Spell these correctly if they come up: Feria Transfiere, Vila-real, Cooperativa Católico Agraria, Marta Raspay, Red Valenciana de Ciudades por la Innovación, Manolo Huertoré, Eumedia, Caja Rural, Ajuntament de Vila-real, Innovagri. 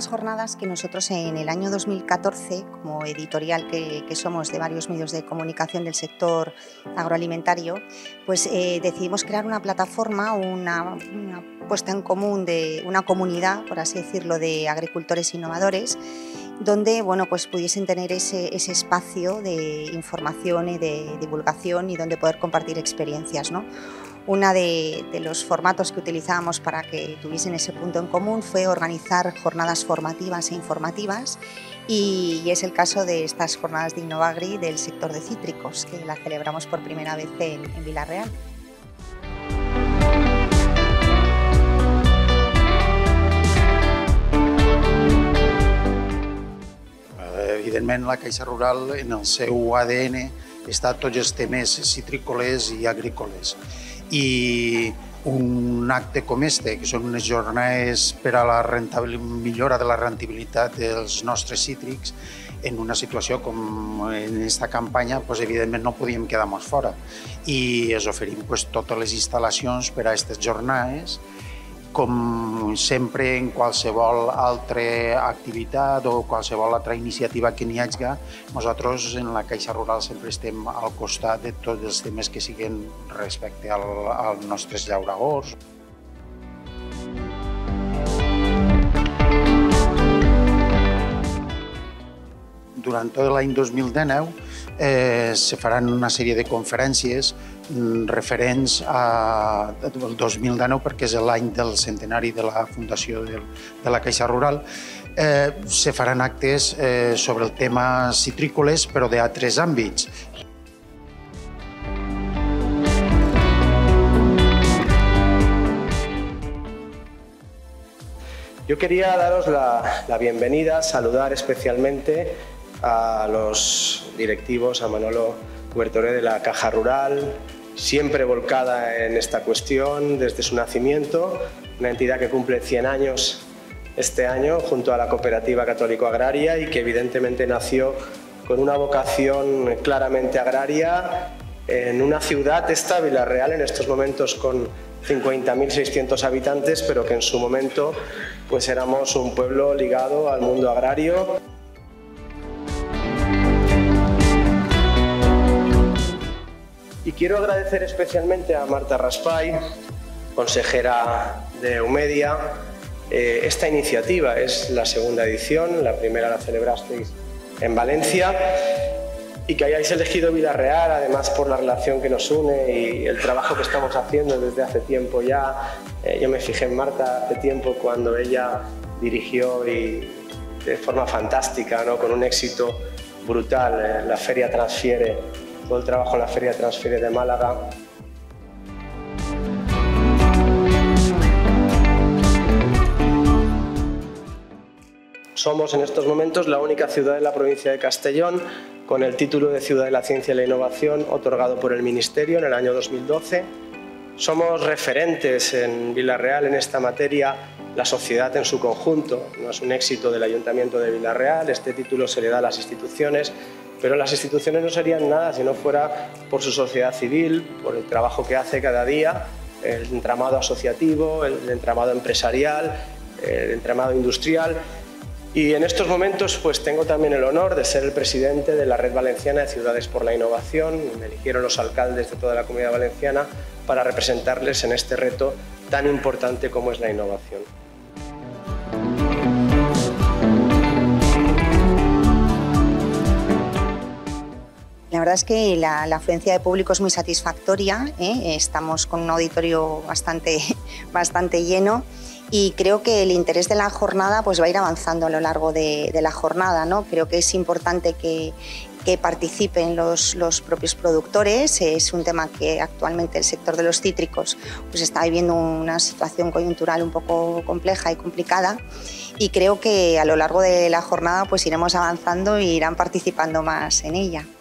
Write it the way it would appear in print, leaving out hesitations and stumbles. unas jornadas que nosotros en el año 2014, como editorial que somos de varios medios de comunicación del sector agroalimentario, pues decidimos crear una plataforma, una puesta en común de una comunidad, por así decirlo, de agricultores innovadores, donde bueno, pues pudiesen tener ese espacio de información y de divulgación y donde poder compartir experiencias, ¿no? Uno de los formatos que utilizábamos para que tuviesen ese punto en común fue organizar jornadas formativas e informativas, y es el caso de estas jornadas de Innovagri del sector de cítricos, que la celebramos por primera vez en Vila-real. Evidentment, la Caja Rural en el seu ADN està tots els temes cítricoles i agrícoles. I un acte com este, que són unes jornades per a la millora de la rendibilitat dels nostres cítrics, en una situació com en aquesta campanya, evidentment no podíem quedar-nos fora. I els oferim totes les instal·lacions per a aquestes jornades, com sempre en qualsevol altra activitat o qualsevol altra iniciativa que n'hi hagi, nosaltres en la Caja Rural sempre estem al costat de tots els temes que siguin respecte als nostres llauradors. Durant tot l'any 2019 se faran una sèrie de conferències referents al 2019, perquè és l'any del centenari de la fundació de la Caja Rural. Se faran actes sobre el tema citrícoles, però d'altres àmbits. Yo quería daros la bienvenida, saludar especialmente a los directivos, a Manolo Huertoré de la Caja Rural, siempre volcada en esta cuestión desde su nacimiento, una entidad que cumple 100 años este año junto a la Cooperativa Católico Agraria y que evidentemente nació con una vocación claramente agraria en una ciudad, esta Vila-real, en estos momentos con 50.600 habitantes, pero que en su momento pues éramos un pueblo ligado al mundo agrario. Y quiero agradecer especialmente a Marta Raspay, consejera de Eumedia. Esta iniciativa es la segunda edición, la primera la celebrasteis en Valencia, y que hayáis elegido Vila-real, además por la relación que nos une y el trabajo que estamos haciendo desde hace tiempo ya. Yo me fijé en Marta hace tiempo cuando ella dirigió y de forma fantástica, ¿no?, con un éxito brutal, la Feria Transfiere, todo el trabajo en la Feria Transfiere de Málaga. Somos en estos momentos la única ciudad de la provincia de Castellón con el título de Ciudad de la Ciencia y la Innovación otorgado por el Ministerio en el año 2012. Somos referentes en Vila-real en esta materia, la sociedad en su conjunto. No es un éxito del Ayuntamiento de Vila-real, este título se le da a las instituciones, pero las instituciones no serían nada si no fuera por su sociedad civil, por el trabajo que hace cada día, el entramado asociativo, el entramado empresarial, el entramado industrial. Y en estos momentos pues tengo también el honor de ser el presidente de la Red Valenciana de Ciudades por la Innovación. Me eligieron los alcaldes de toda la Comunidad Valenciana para representarles en este reto tan importante como es la innovación. La verdad es que la afluencia de público es muy satisfactoria, ¿eh? Estamos con un auditorio bastante lleno. Y creo que el interés de la jornada pues va a ir avanzando a lo largo de la jornada, ¿no? Creo que es importante que participen los propios productores. Es un tema que actualmente el sector de los cítricos pues está viviendo una situación coyuntural un poco compleja y complicada, y creo que a lo largo de la jornada pues iremos avanzando e irán participando más en ella.